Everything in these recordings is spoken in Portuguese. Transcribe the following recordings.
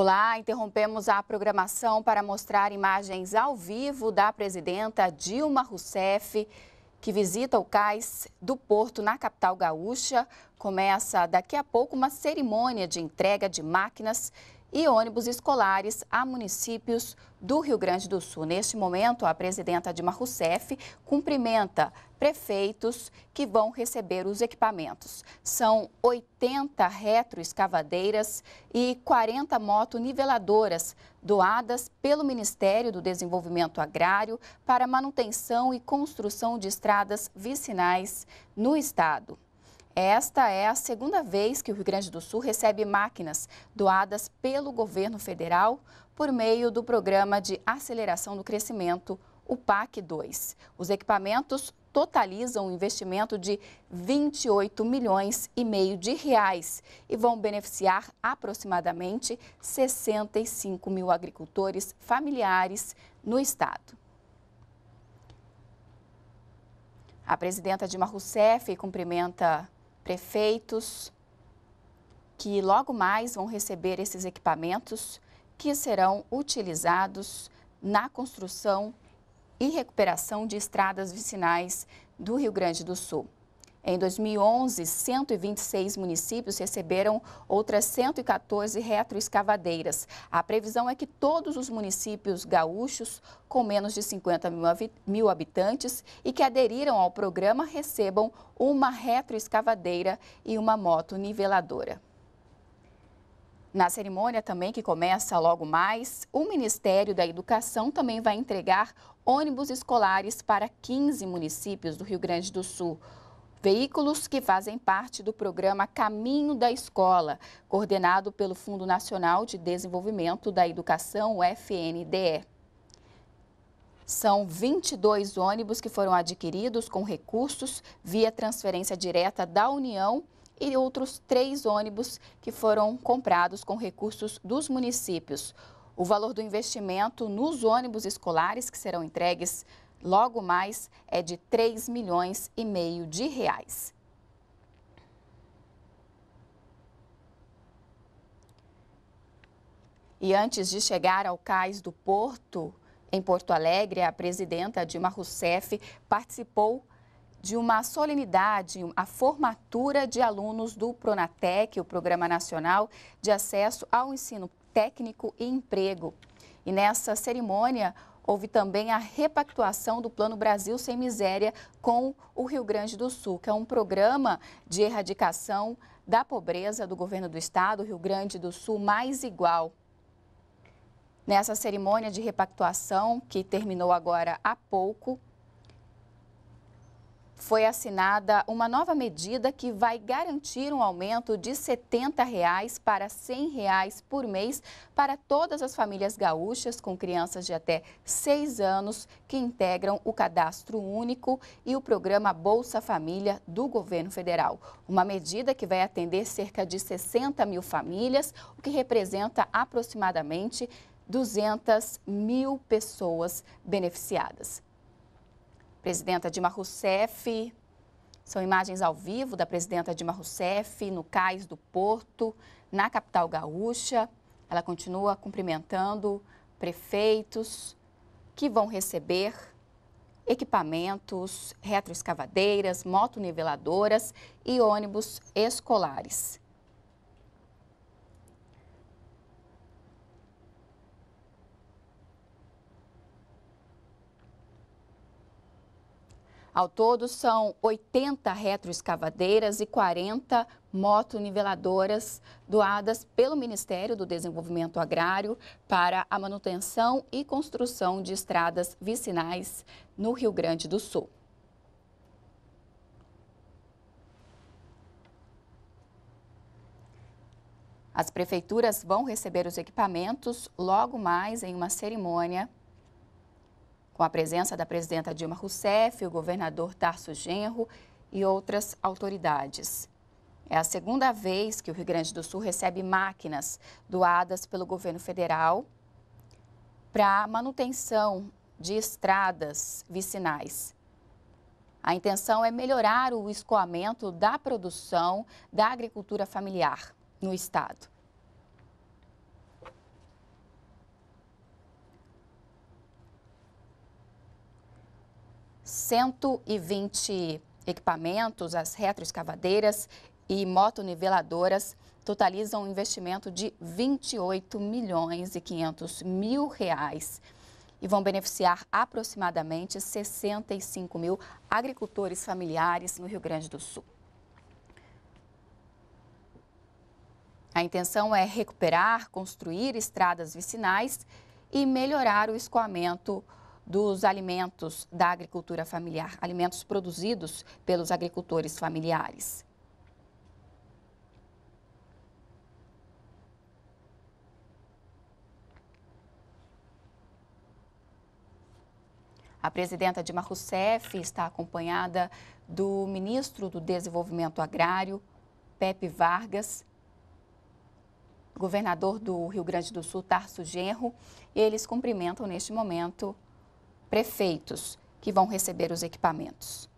Olá, interrompemos a programação para mostrar imagens ao vivo da presidenta Dilma Rousseff, que visita o cais do Porto, na capital gaúcha. Começa daqui a pouco uma cerimônia de entrega de máquinas e ônibus escolares a municípios do Rio Grande do Sul. Neste momento, a presidenta Dilma Rousseff cumprimenta prefeitos que vão receber os equipamentos. São 80 retroescavadeiras e 40 motoniveladoras doadas pelo Ministério do Desenvolvimento Agrário para manutenção e construção de estradas vicinais no estado. Esta é a segunda vez que o Rio Grande do Sul recebe máquinas doadas pelo governo federal por meio do Programa de Aceleração do Crescimento, o PAC 2. Os equipamentos totalizam um investimento de 28 milhões e meio de reais e vão beneficiar aproximadamente 65 mil agricultores familiares no estado. A presidenta Dilma Rousseff cumprimenta prefeitos que logo mais vão receber esses equipamentos que serão utilizados na construção e recuperação de estradas vicinais do Rio Grande do Sul. Em 2011, 126 municípios receberam outras 114 retroescavadeiras. A previsão é que todos os municípios gaúchos com menos de 50 mil habitantes e que aderiram ao programa recebam uma retroescavadeira e uma motoniveladora. Na cerimônia também, que começa logo mais, o Ministério da Educação também vai entregar ônibus escolares para 15 municípios do Rio Grande do Sul. Veículos que fazem parte do programa Caminho da Escola, coordenado pelo Fundo Nacional de Desenvolvimento da Educação, o FNDE. São 22 ônibus que foram adquiridos com recursos via transferência direta da União e outros 3 ônibus que foram comprados com recursos dos municípios. O valor do investimento nos ônibus escolares que serão entregues logo mais é de 3 milhões e meio de reais. E antes de chegar ao cais do Porto, em Porto Alegre, a presidenta Dilma Rousseff participou de uma solenidade, a formatura de alunos do Pronatec, o Programa Nacional de Acesso ao Ensino Técnico e Emprego. E nessa cerimônia, houve também a repactuação do Plano Brasil Sem Miséria com o Rio Grande do Sul, que é um programa de erradicação da pobreza do governo do estado, Rio Grande do Sul mais igual. Nessa cerimônia de repactuação, que terminou agora há pouco, foi assinada uma nova medida que vai garantir um aumento de R$ 70 para R$ 100 por mês para todas as famílias gaúchas com crianças de até 6 anos que integram o Cadastro Único e o programa Bolsa Família do governo federal. Uma medida que vai atender cerca de 60 mil famílias, o que representa aproximadamente 200 mil pessoas beneficiadas. Presidenta Dilma Rousseff, são imagens ao vivo da presidenta Dilma Rousseff no cais do Porto, na capital gaúcha. Ela continua cumprimentando prefeitos que vão receber equipamentos, retroescavadeiras, motoniveladoras e ônibus escolares. Ao todo, são 80 retroescavadeiras e 40 motoniveladoras doadas pelo Ministério do Desenvolvimento Agrário para a manutenção e construção de estradas vicinais no Rio Grande do Sul. As prefeituras vão receber os equipamentos logo mais em uma cerimônia. Com a presença da presidenta Dilma Rousseff, o governador Tarso Genro e outras autoridades. É a segunda vez que o Rio Grande do Sul recebe máquinas doadas pelo governo federal para manutenção de estradas vicinais. A intenção é melhorar o escoamento da produção da agricultura familiar no estado. 120 equipamentos, as retroescavadeiras e motoniveladoras, totalizam um investimento de R$ 28.500.000 e vão beneficiar aproximadamente 65 mil agricultores familiares no Rio Grande do Sul. A intenção é recuperar, construir estradas vicinais e melhorar o escoamento dos alimentos da agricultura familiar, alimentos produzidos pelos agricultores familiares. A presidenta Dilma Rousseff está acompanhada do ministro do Desenvolvimento Agrário, Pepe Vargas, governador do Rio Grande do Sul, Tarso Genro, e eles cumprimentam neste momento prefeitos que vão receber os equipamentos.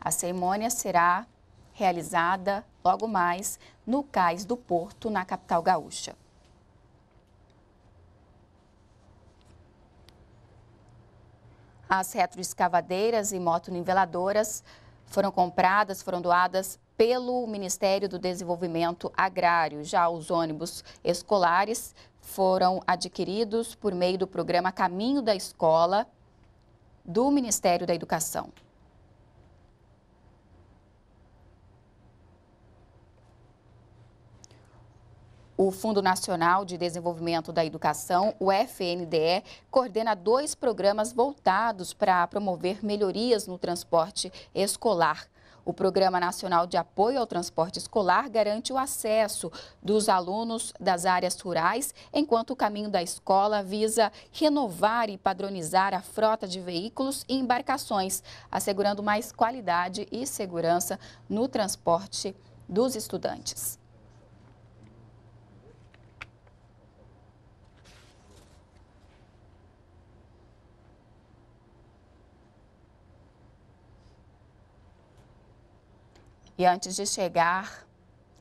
A cerimônia será realizada logo mais no cais do Porto, na capital gaúcha. As retroescavadeiras e motoniveladoras foram doadas pelo Ministério do Desenvolvimento Agrário. Já os ônibus escolares foram adquiridos por meio do programa Caminho da Escola do Ministério da Educação. O Fundo Nacional de Desenvolvimento da Educação, o FNDE, coordena 2 programas voltados para promover melhorias no transporte escolar. O Programa Nacional de Apoio ao Transporte Escolar garante o acesso dos alunos das áreas rurais, enquanto o Caminho da Escola visa renovar e padronizar a frota de veículos e embarcações, assegurando mais qualidade e segurança no transporte dos estudantes. E antes de chegar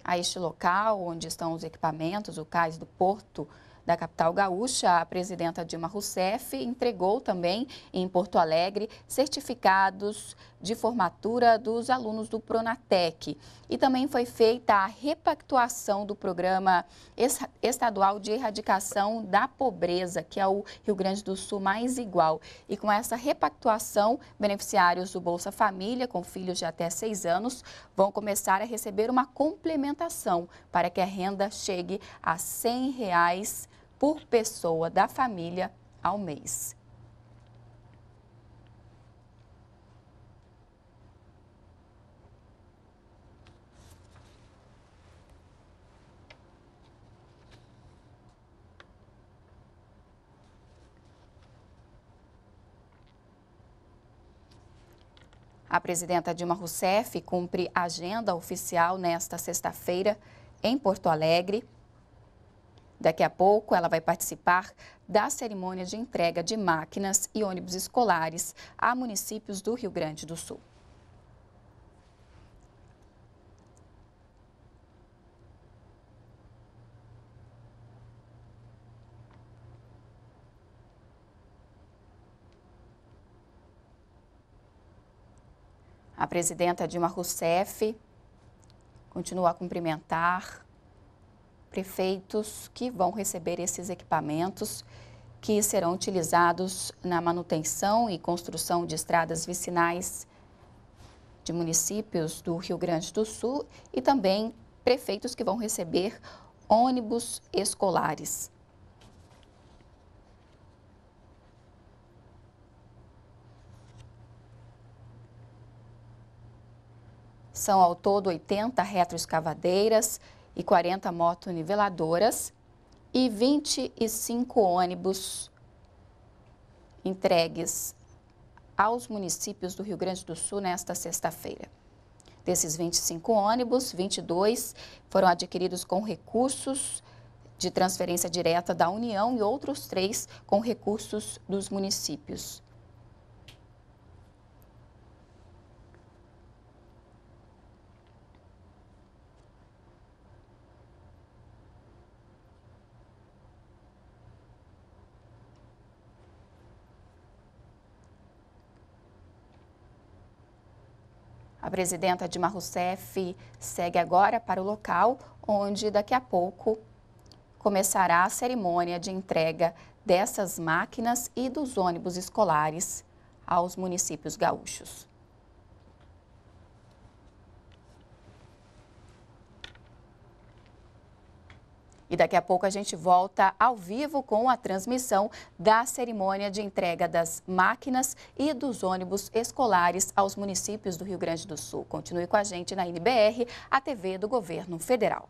a este local onde estão os equipamentos, o cais do Porto da capital gaúcha, a presidenta Dilma Rousseff entregou também em Porto Alegre certificados de formatura dos alunos do Pronatec. E também foi feita a repactuação do Programa Estadual de Erradicação da Pobreza, que é o Rio Grande do Sul Mais Igual. E com essa repactuação, beneficiários do Bolsa Família com filhos de até 6 anos vão começar a receber uma complementação para que a renda chegue a R$ 100 por pessoa da família ao mês. A presidenta Dilma Rousseff cumpre agenda oficial nesta sexta-feira em Porto Alegre. Daqui a pouco, ela vai participar da cerimônia de entrega de máquinas e ônibus escolares a municípios do Rio Grande do Sul. A presidenta Dilma Rousseff continua a cumprimentar prefeitos que vão receber esses equipamentos que serão utilizados na manutenção e construção de estradas vicinais de municípios do Rio Grande do Sul e também prefeitos que vão receber ônibus escolares. São ao todo 80 retroescavadeiras e 40 motoniveladoras e 25 ônibus entregues aos municípios do Rio Grande do Sul nesta sexta-feira. Desses 25 ônibus, 22 foram adquiridos com recursos de transferência direta da União e outros 3 com recursos dos municípios. A presidenta Dilma Rousseff segue agora para o local, onde daqui a pouco começará a cerimônia de entrega dessas máquinas e dos ônibus escolares aos municípios gaúchos. E daqui a pouco a gente volta ao vivo com a transmissão da cerimônia de entrega das máquinas e dos ônibus escolares aos municípios do Rio Grande do Sul. Continue com a gente na NBR, a TV do Governo Federal.